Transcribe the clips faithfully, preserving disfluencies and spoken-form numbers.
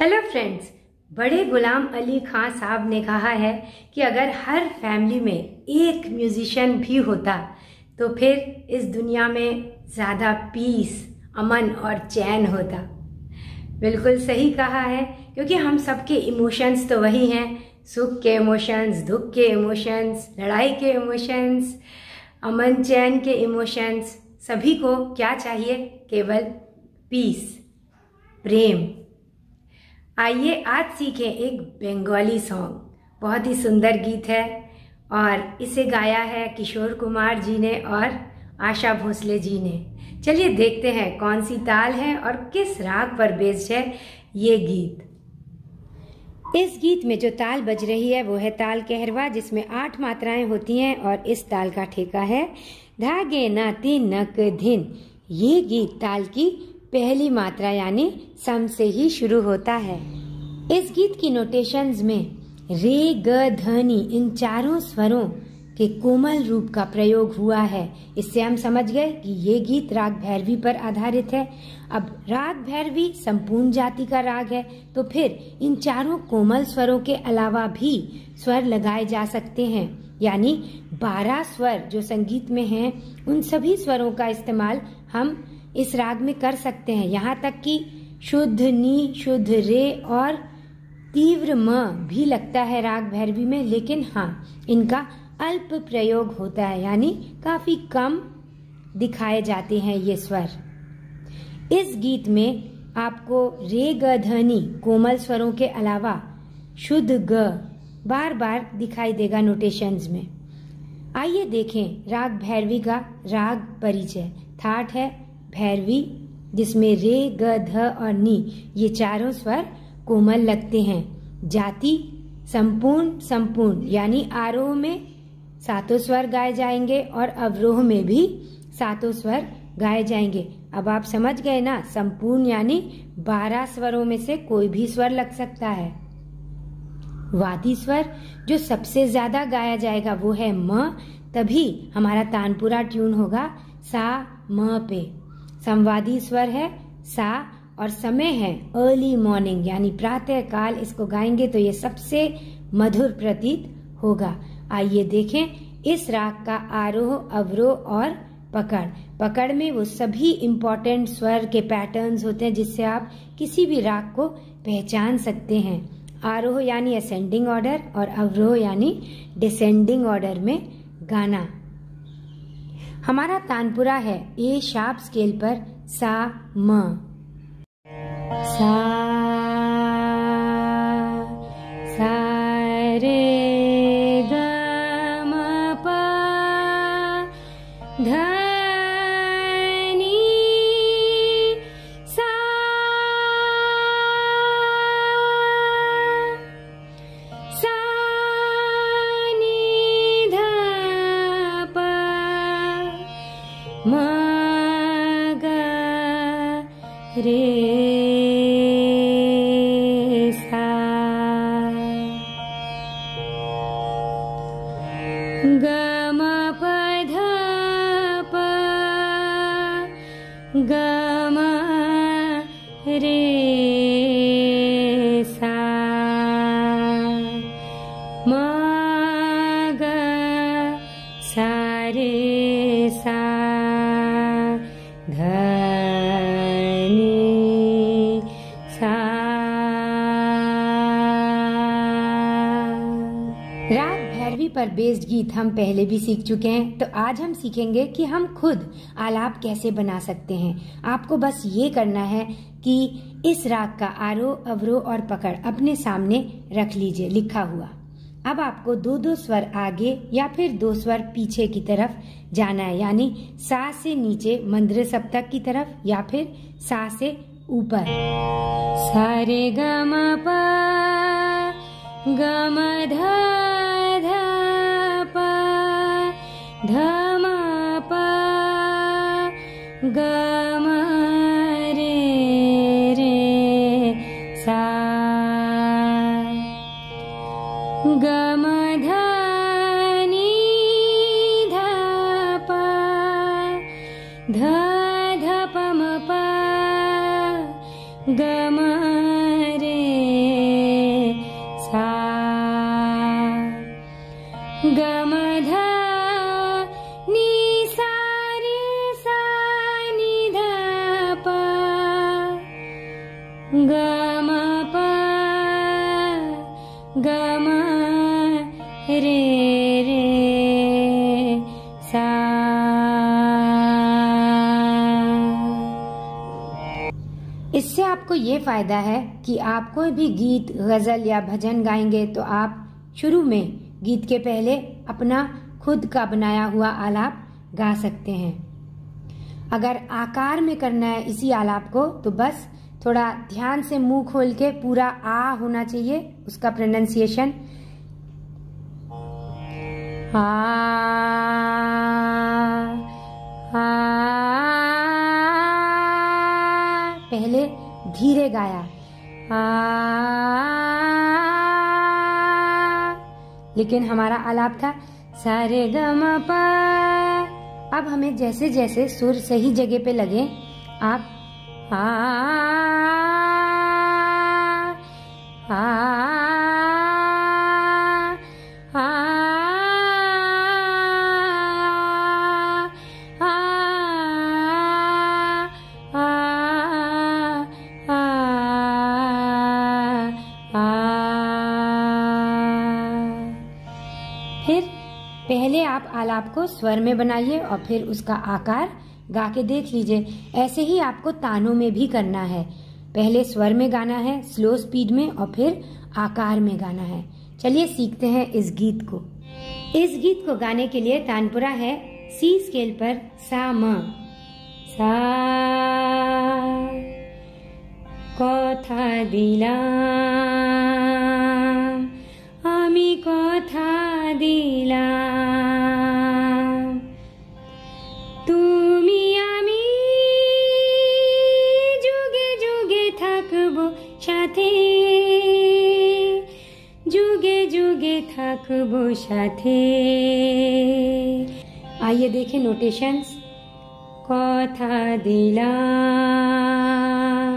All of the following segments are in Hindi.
हेलो फ्रेंड्स, बड़े गुलाम अली खान साहब ने कहा है कि अगर हर फैमिली में एक म्यूजिशियन भी होता तो फिर इस दुनिया में ज़्यादा पीस, अमन और चैन होता। बिल्कुल सही कहा है, क्योंकि हम सबके इमोशंस तो वही हैं, सुख के इमोशंस, दुख के इमोशंस, लड़ाई के इमोशंस, अमन चैन के इमोशंस। सभी को क्या चाहिए? केवल पीस, प्रेम। आइए आज सीखें एक बंगाली सॉन्ग। बहुत ही सुंदर गीत है और इसे गाया है किशोर कुमार जी ने और आशा भोसले जी ने। चलिए देखते हैं कौन सी ताल है और किस राग पर बेस्ड है ये गीत। इस गीत में जो ताल बज रही है वो है ताल कहरवा, जिसमें आठ मात्राएं होती हैं और इस ताल का ठेका है धागे नाती नक धिन। ये गीत ताल की पहली मात्रा यानी सम से ही शुरू होता है। इस गीत की नोटेशंस में रे, ग, धनी इन चारों स्वरों के कोमल रूप का प्रयोग हुआ है। इससे हम समझ गए कि ये गीत राग भैरवी पर आधारित है। अब राग भैरवी संपूर्ण जाति का राग है, तो फिर इन चारों कोमल स्वरों के अलावा भी स्वर लगाए जा सकते हैं, यानी बारह स्वर जो संगीत में हैं, उन सभी स्वरों का इस्तेमाल हम इस राग में कर सकते हैं। यहाँ तक कि शुद्ध नी, शुद्ध रे और तीव्र म भी लगता है राग भैरवी में, लेकिन हाँ, इनका अल्प प्रयोग होता है, यानी काफी कम दिखाए जाते हैं ये स्वर। इस गीत में आपको रे, ग, धनी कोमल स्वरों के अलावा शुद्ध ग बार बार दिखाई देगा नोटेशंस में। आइए देखें राग भैरवी का राग परिचय। थाट है भैरवी, जिसमें रे, ग, ध और नी ये चारों स्वर कोमल लगते हैं। जाति संपूर्ण संपूर्ण यानी आरोह में सातों स्वर गाए जाएंगे और अवरोह में भी सातों स्वर गाए जाएंगे। अब आप समझ गए ना, संपूर्ण यानी बारह स्वरों में से कोई भी स्वर लग सकता है। वादी स्वर जो सबसे ज्यादा गाया जाएगा वो है म, तभी हमारा तानपुरा ट्यून होगा सा म पे। संवादी स्वर है सा और समय है अर्ली मॉर्निंग यानी प्रातः काल। इसको गाएंगे तो ये सबसे मधुर प्रतीत होगा। आइए देखें इस राग का आरोह, अवरोह और पकड़। पकड़ में वो सभी इम्पोर्टेंट स्वर के पैटर्न्स होते हैं जिससे आप किसी भी राग को पहचान सकते हैं। आरोह यानी असेंडिंग ऑर्डर और अवरोह यानी डिसेंडिंग ऑर्डर में गाना। हमारा तानपुरा है ए शार्प स्केल पर सा म, सा सा रे ग म प ध नी सा। राग भैरवी पर बेस्ड गीत हम पहले भी सीख चुके हैं, तो आज हम सीखेंगे कि हम खुद आलाप कैसे बना सकते हैं। आपको बस ये करना है कि इस राग का आरोह, अवरोह और पकड़ अपने सामने रख लीजिए लिखा हुआ। अब आपको दो दो स्वर आगे या फिर दो स्वर पीछे की तरफ जाना है, यानी सा से नीचे मंद्र सप्तक की तरफ या फिर सा से ऊपर। सा रे ग म प ग म ध ध म प ग म रे रे सा। ग म ध नी ध प ध ध प म प ग म रे इससे आपको ये फायदा है कि आप कोई भी गीत, गजल या भजन गाएंगे तो आप शुरू में गीत के पहले अपना खुद का बनाया हुआ आलाप गा सकते हैं। अगर आकार में करना है इसी आलाप को तो बस थोड़ा ध्यान से मुंह खोल के पूरा आ होना चाहिए उसका प्रोनंसिएशन। आ, आ पहले धीरे गाया आ, लेकिन हमारा आलाप था सारे गमा पा। अब हमें जैसे जैसे सुर सही जगह पे लगे आप आ, आ, आ, आ, पहले आप आलाप को स्वर में बनाइए और फिर उसका आकार गा के देख लीजिए। ऐसे ही आपको तानों में भी करना है। पहले स्वर में गाना है स्लो स्पीड में और फिर आकार में गाना है। चलिए सीखते हैं इस गीत को। इस गीत को गाने के लिए तानपुरा है सी स्केल पर सा म सा। कोथा दिलाम आमी कोथा दिलाम तुमी आमी जुगे जुगे थाकबो साथे जुगे जुगे थाकबो साथे। आइए देखें नोटेशंस। कोथा दिलाम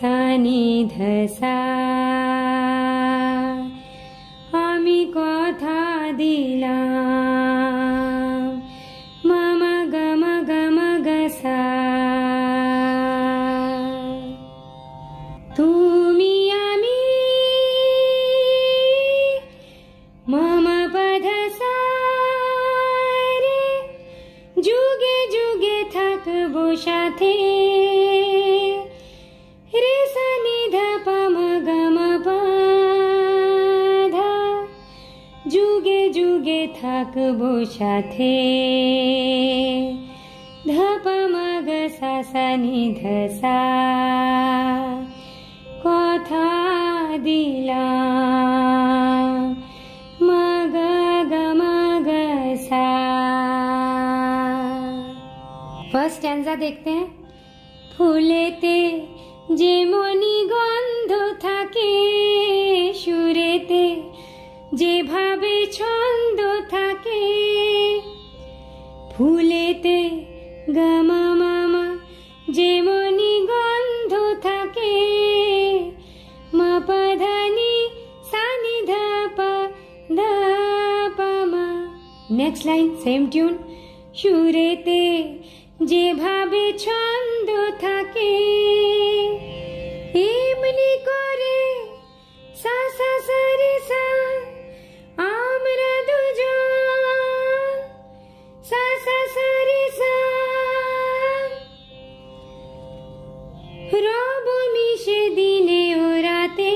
सा नी ध सा कोथा दिलाम मम ग म ग म ग सा तुमी आमी मम पध सा रे जुगे जुगे थाकबो साथे रे सा नि ध प म ग म प जुगे जुगे थाकबो साथे धप मग सा सा नि ध सा। कोथा दिलाम मग ग मग सा। फर्स्ट स्टैंजा देखते हैं। फूलेते जे मनि गंध थाके सुरेते जे भावे छंद थाके फूलेते गमा मामा जे मनि गंध थाके म पधनी सानि धपा धपा मा। Next line same tune. सुरेते जे भावे छंद थाके एमनि करे सा सा सा रे सा आम्रा दुजान सा सा सा रे सा रब मिशे दिने ओ राते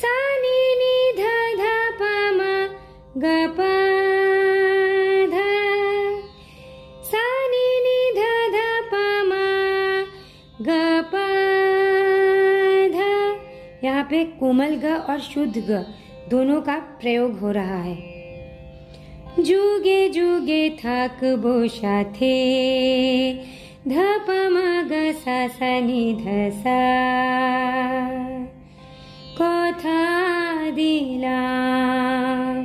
सा नि नि ध ध प म ग प ध सा नि नि ध ध प म ग प। यहाँ पे कोमल ग और शुद्ध ग दोनों का प्रयोग हो रहा है। जुगे जुगे थाकबो साथे धप मग सा सा नि ध सा। कोथा दिलाम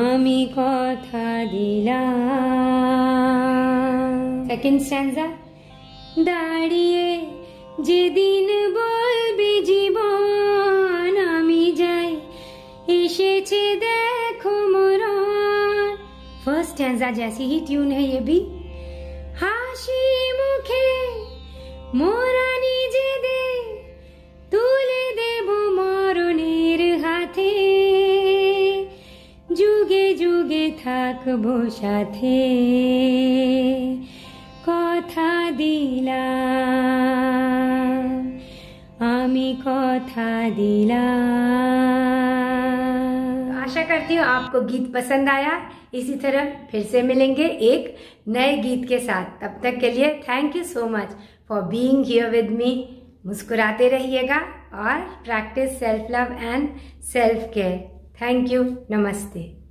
आमी कोथा दिलाम। Second stanza. दाड़िये जेदिन बोलबे जीवन आमी जाई एसेछे देखो मोरान। फर्स्ट स्टैंजा जैसी ही ट्यून है ये भी। हाशी मुखे मोरा निजे दे तुले देबो मरणेर हाथे जुगे जुगे थाकबो साथे कथा दिलाम आमी कथा दिलाम। आशा करती हूँ आपको गीत पसंद आया। इसी तरह फिर से मिलेंगे एक नए गीत के साथ। तब तक के लिए thank you so much for being here with me. मुस्कुराते रहिएगा और practice self love and self care. Thank you. नमस्ते।